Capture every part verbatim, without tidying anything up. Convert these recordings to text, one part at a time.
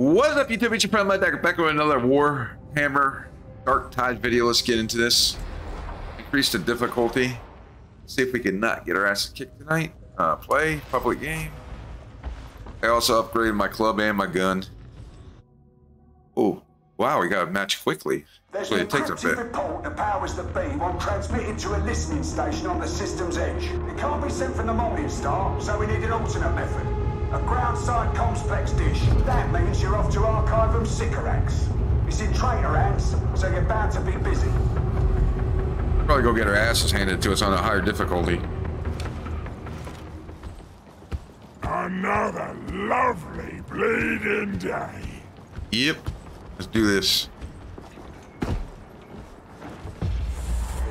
What is up, YouTube? It's your friend Lex, back with another Warhammer Dark Tide video. Let's get into this. Increase the difficulty. See if we can not get our asses kicked tonight. Uh, play public game. I also upgraded my club and my gun. Oh, wow! We got a match quickly. There's an active report the powers that be will transmit it to a listening station on the system's edge. It can't be sent from the Morning Star, so we need an alternate method. A ground-side complex dish. That means you're off to archive from Sycorax. It's in traitor hands, so you're bound to be busy. We'll probably go get our asses handed to us on a higher difficulty. Another lovely bleeding day. Yep. Let's do this.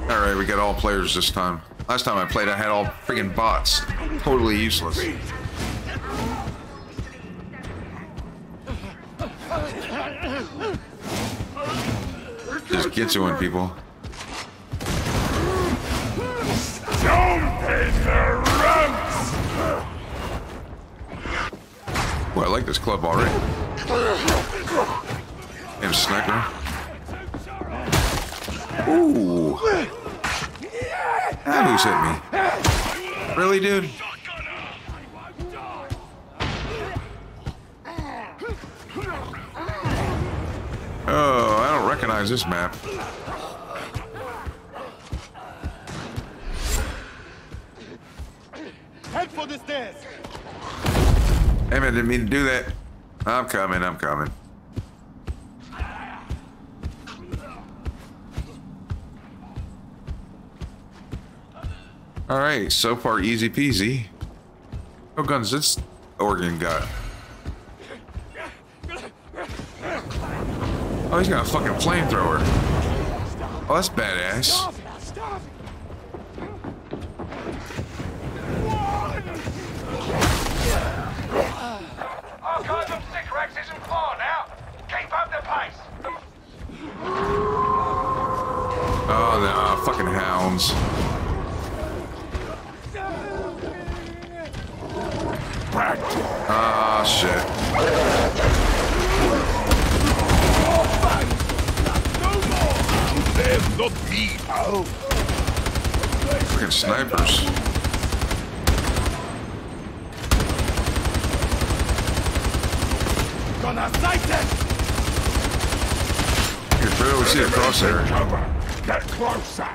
All right, we got all players this time. Last time I played, I had all friggin' bots. Totally useless. Just get to one, people. Boy, I like this club already. Damn sniper. Ooh. That who's hit me. Really, dude? Oh, I don't recognize this map. Head for the stairs. Damn it, I didn't mean to do that. I'm coming, I'm coming. Alright, so far easy peasy. What guns this Ogryn got? Oh, he's got a fucking flamethrower. Oh, that's badass. Archive of Sycorax isn't far now. Keep up the pace. Oh, the uh, fucking hounds. Ah, shit. Them, not me. Oh. Freaking snipers. Gonna sight them. You can barely see a crosshair. Get closer.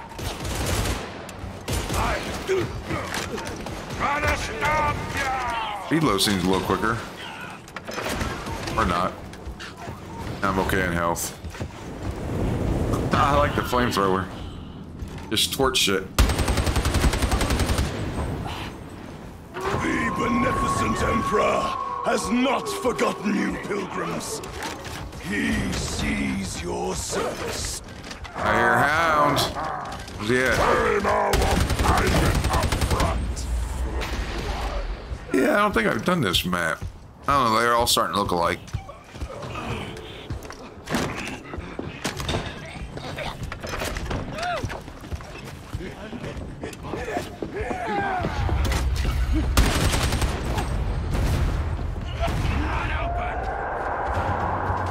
I do. Gonna stop ya. Speed low seems a little quicker. Or not. I'm okay in health. I like the flamethrower. Just torch shit. The beneficent emperor has not forgotten you, pilgrims. He sees your service. I hear hound. Yeah. Yeah, I don't think I've done this map. I don't know. They're all starting to look alike.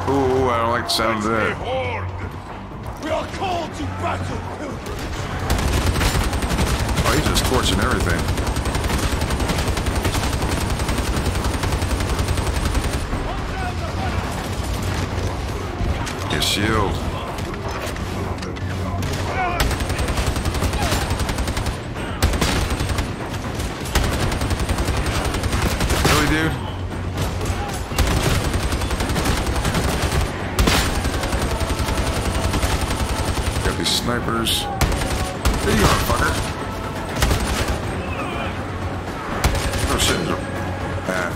Ooh, I don't like the sound of that. We are called to battle. Oh, he's just torching everything. His shield. Really, dude? Snipers. There you are, fucker. Oh shit. Ah.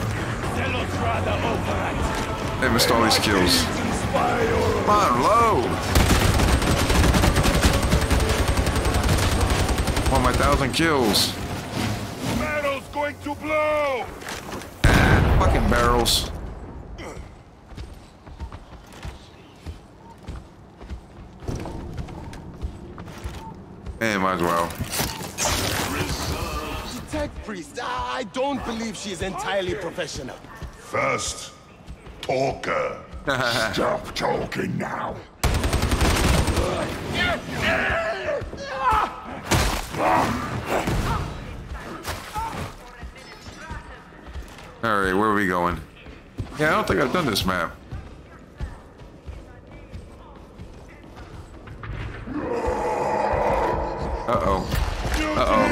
They missed all these kills. Come on, low! One of my thousand kills. Metal's going to blow! Ah, fucking barrels. Eh, might as well. The tech priest, I don't believe she is entirely professional. First, talker. Stop talking now. Alright, where are we going? Yeah, I don't think I've done this map. Uh-oh. Uh-oh.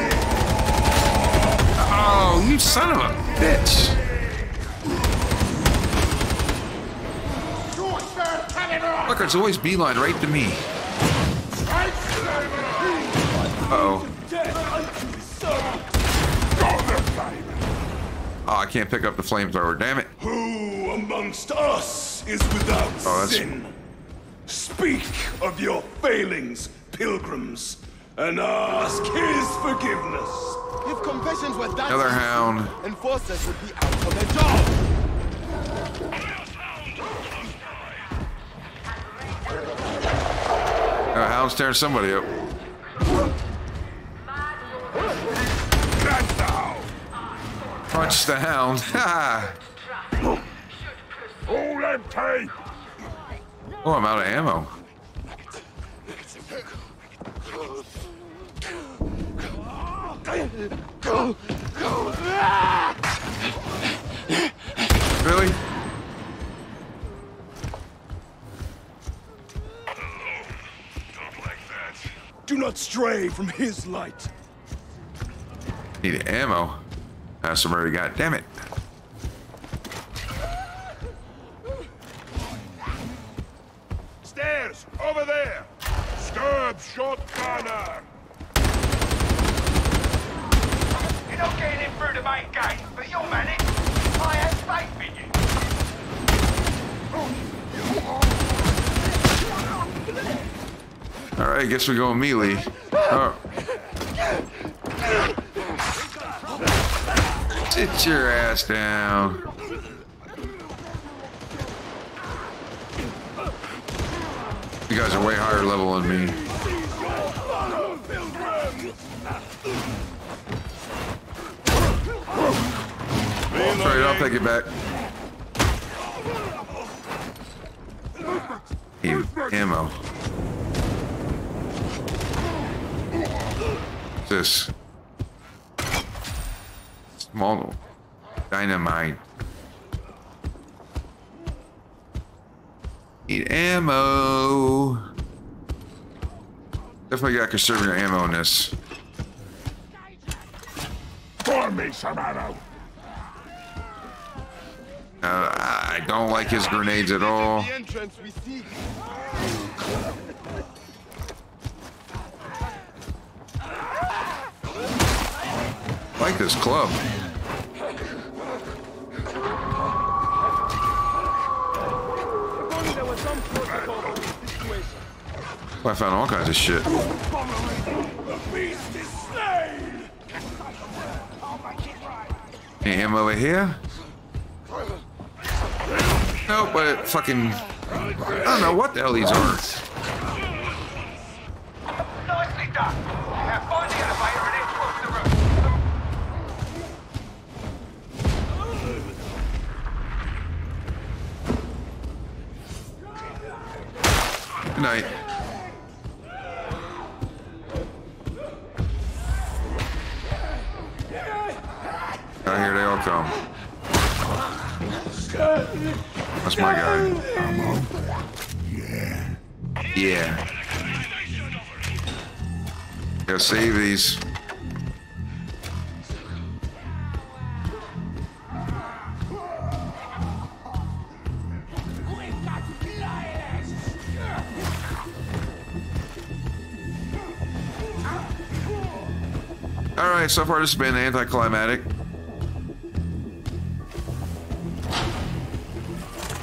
Oh, you son of a bitch! Look, it's always beeline right to me. Uh-oh. Oh, I can't pick up the flamethrower, damn it. Who amongst us is without oh, sin? Speak of your failings, pilgrims, and ask his forgiveness. If confessions were that, another hound, enforcers would be out of their job. A hound's tearing somebody up. Punch the hound. Ha! Oh, I'm out of ammo. Go, go. Really? Do not stray from his light. Need ammo. That's some already got. Damn it. Stairs over there. Scarb shot gunner. You're not getting in through the main gate, but you'll manage. I have faith in you. All right, I guess we're going melee. Oh. Sit your ass down. You guys are way higher level than me. Alright, I'll take it back. Need ammo. What's this? Small dynamite. Need ammo. Definitely got conserving your ammo in this. Pour me some ammo. Uh, I don't like his grenades at all. I like this club. Oh, I found all kinds of shit. Any ammo over here? Nope, but it fucking... I don't know what the hell these are. Nicely done. Now find the elevator and then cross the room. Good night. Oh, here they all come. That's my guy. Yeah. Yeah. Gotta save these. Alright, so far this has been anticlimactic.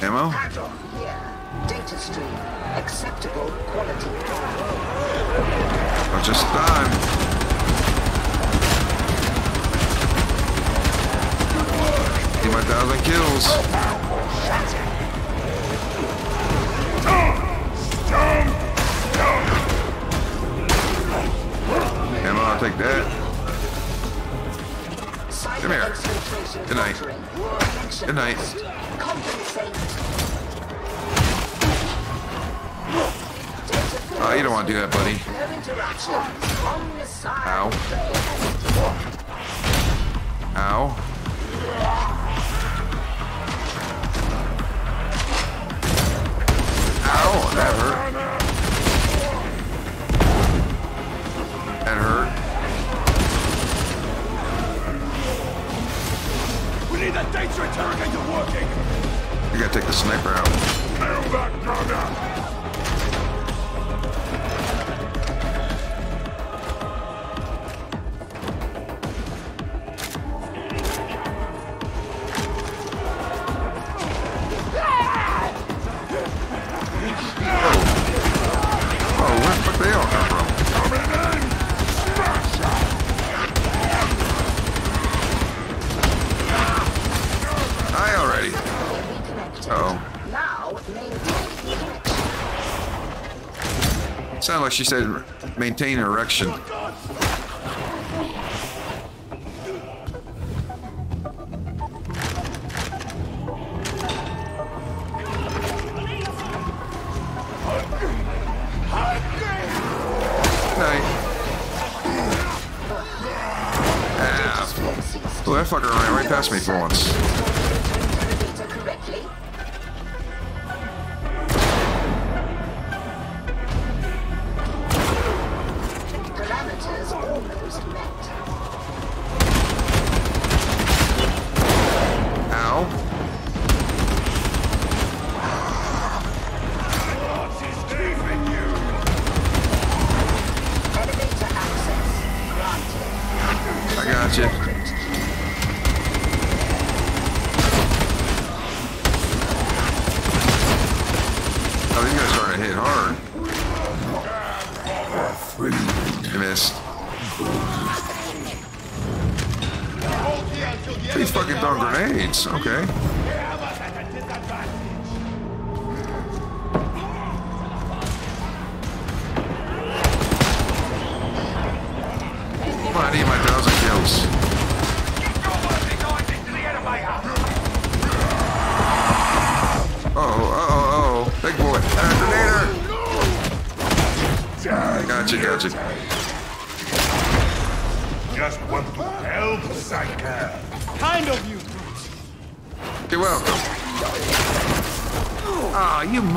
Ammo? Yeah. Data stream. Acceptable quality. Oh, just time. Need my thousand kills. Ammo, I'll take that. Come here. Good night. Good night. Oh, you don't want to do that, buddy. Ow. Ow. Ow, that hurt. That hurt. We need that danger interrogator working. You gotta take the sniper out. Nail that gun out. Sounded like she said, maintain erection. Good night. Ah. Ooh, that fucker ran right past me for once.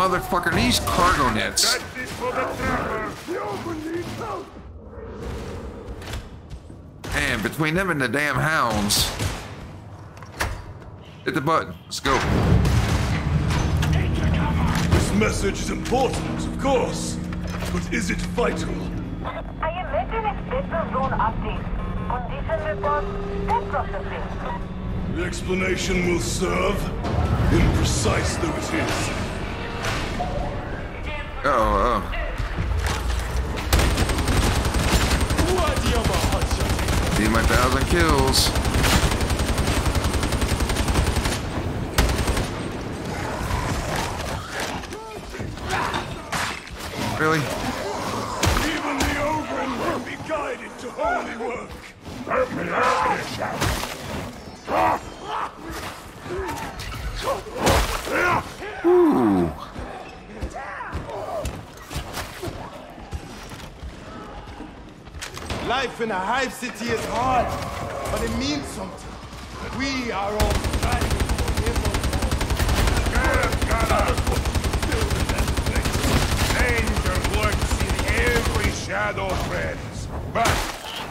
Motherfucker needs cargo nets. And between them and the damn hounds. Hit the button. Let's go. This message is important, of course. But is it vital? I invented a special zone update. Condition report, step processing. The explanation will serve, imprecise though it is. Uh oh, uh oh. Need my thousand kills. Really? Even the Ogryn will be guided to holy work. Help me out of this house. Ooh. Life in a hive city is hard, but it means something. We are all striving for evil. Danger lurks in every shadow, friends. But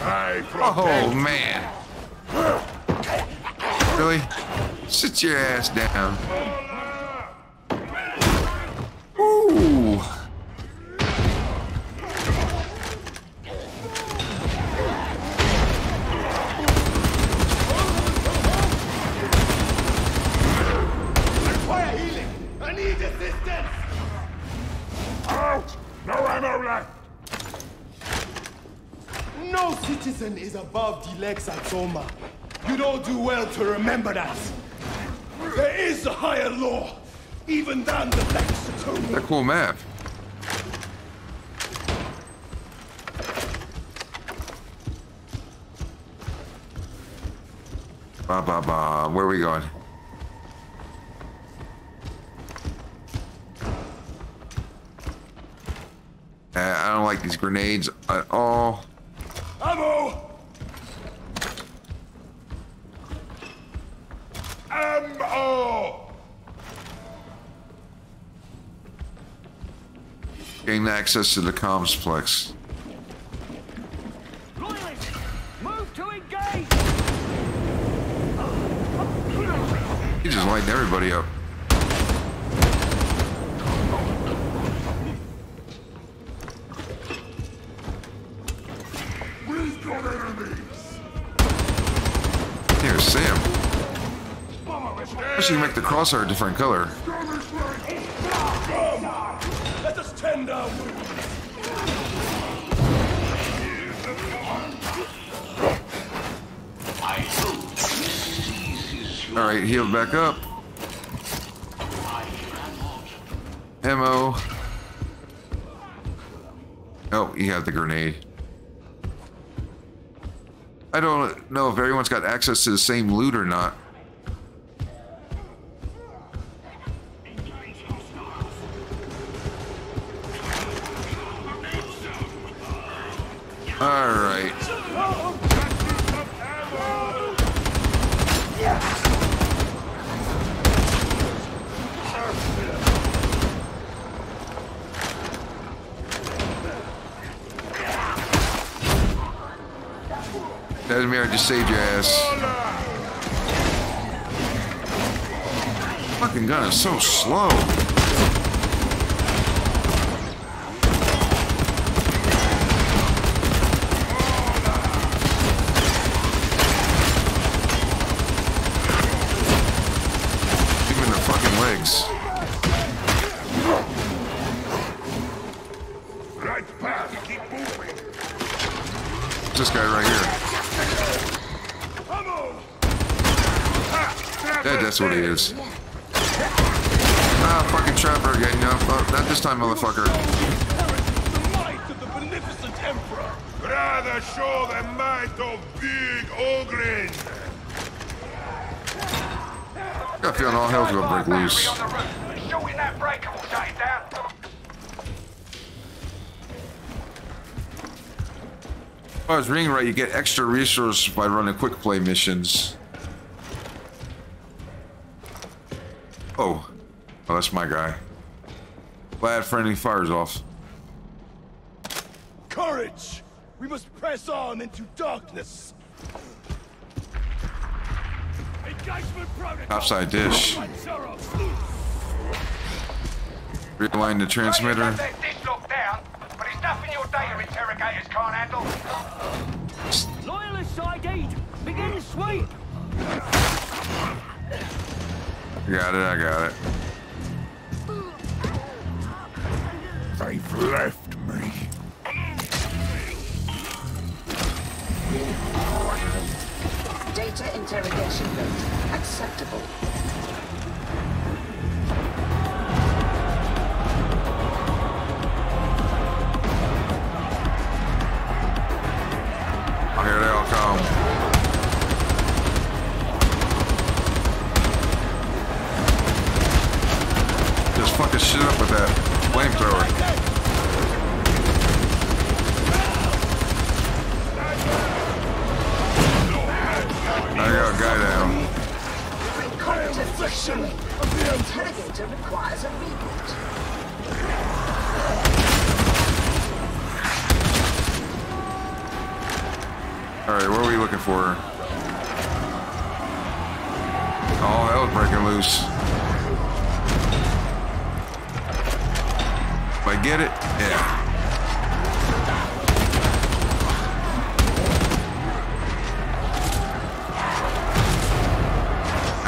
I protect. Oh man! Really? Sit your ass down. Ooh. Is above the Lex Atoma. You don't do well to remember that. There is a higher law, even than the Lex Atoma. That cool map. Ba ba ba. Where are we going? Uh, I don't like these grenades at all. Ammo! Ammo! Gain access to the comms plex. Loyalists, move to engage! He's just lighting everybody up. I should make the crosshair a different color. Let us tend our wounds. All right, heal back up. Ammo. Oh, you have the grenade. I don't know if everyone's got access to the same loot or not. Alright. Dadmir, I just saved your ass. Fucking gun is so slow. That's what he is. Ah, fucking trapper again. No, oh, not this time, motherfucker. Rather show the might of big Ogryn. I got a feeling all hell's gonna break loose. If I was reading right, you get extra resources by running quick play missions. Oh. Oh, that's my guy. Glad friendly fire's off. Courage! We must press on into darkness. Topside dish. Realign the transmitter. Loyalist side aid! Begin sweep! Got it, I got it. They've left me. Data interrogation rate acceptable. Here they all come. Fucking shit up with that flamethrower. I got a guy down. Interrogator requires a reboot. Alright, what are we looking for? Oh, hell's breaking loose. I get it? Yeah.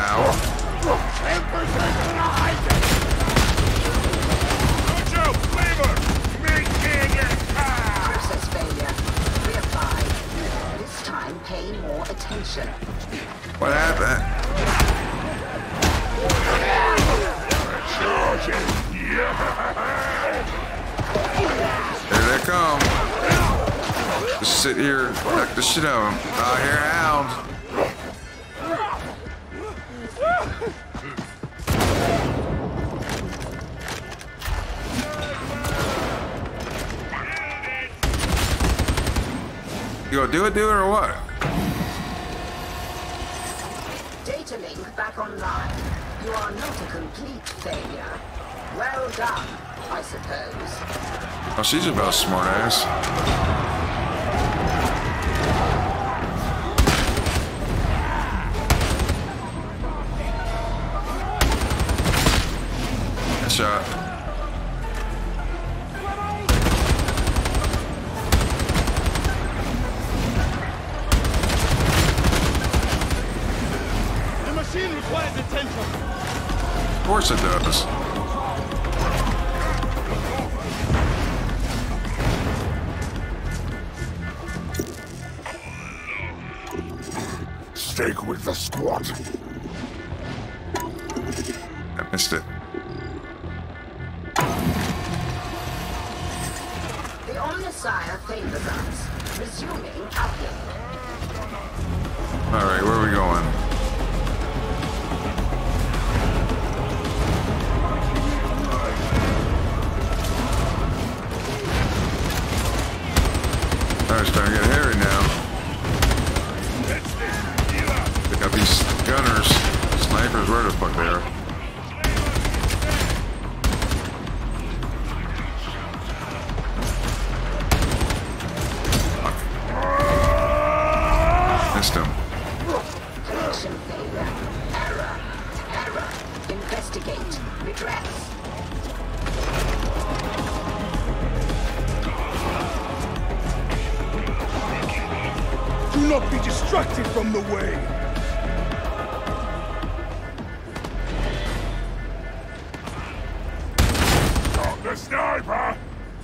Ow. Process failure. Reapply. This time pay more attention. What happened? Here they come. Just sit here, knock the shit out of them. Ah, here, hound. go? Do it, do it, or what? Data link back online. You are not a complete failure. Well done, I suppose. Oh, she's about smart ass. Shot. The machine requires attention. Of course it does. Stick with the squad. I missed it. Alright, where are we going? Alright, it's starting to get hairy now. Pick up these gunners. Snipers, where the fuck they are.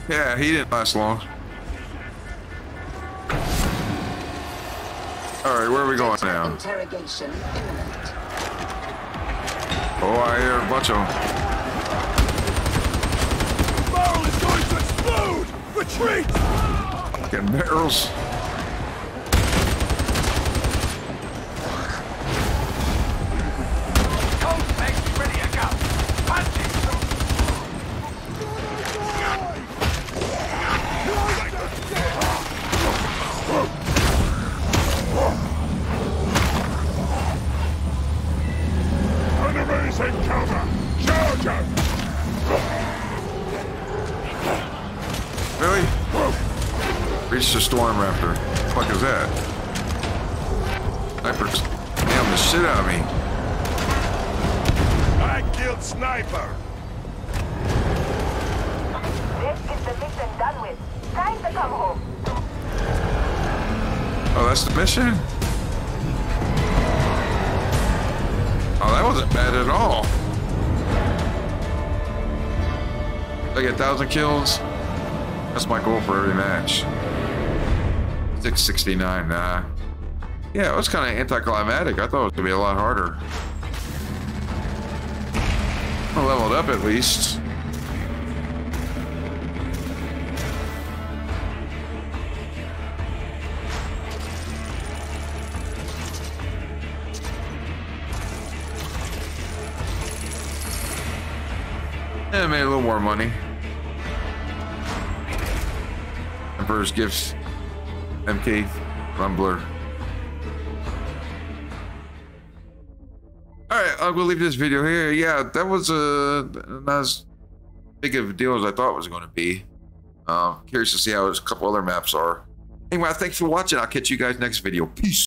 Yeah, he didn't last long. Alright, where are we going now? Interrogation imminent. Oh, I hear a bunch of them. The barrel is going to explode! Retreat! Getting barrels. Reached a storm raptor. What the fuck is that? Sniper's damn the shit out of me. I killed Sniper. This is the mission done with. Time to come home. Oh, that's the mission? Oh, that wasn't bad at all. Like a thousand kills. That's my goal for every match. six sixty-nine, nah. Yeah, it was kind of anticlimactic. I thought it was gonna be a lot harder. I leveled up at least. Yeah, I made a little more money. Emperor's Gifts, M K, Rumbler. Alright, I'm gonna leave this video here. Yeah, that was uh, not as big of a deal as I thought it was going to be. Um, curious to see how a couple other maps are. Anyway, thanks for watching. I'll catch you guys next video. Peace.